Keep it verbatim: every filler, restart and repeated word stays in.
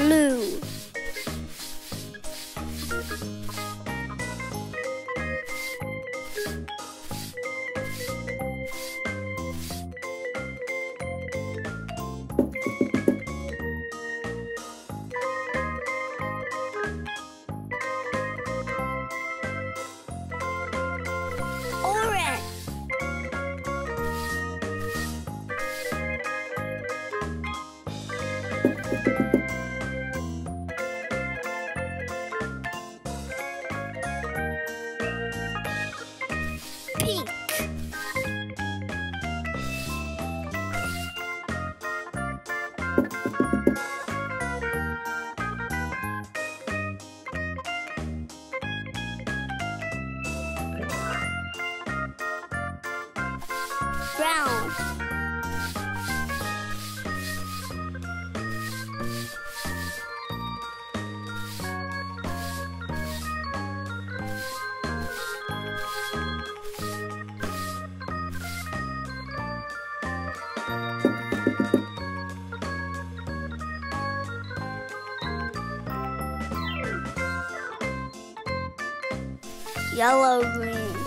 blue, pink, brown, yellow, green.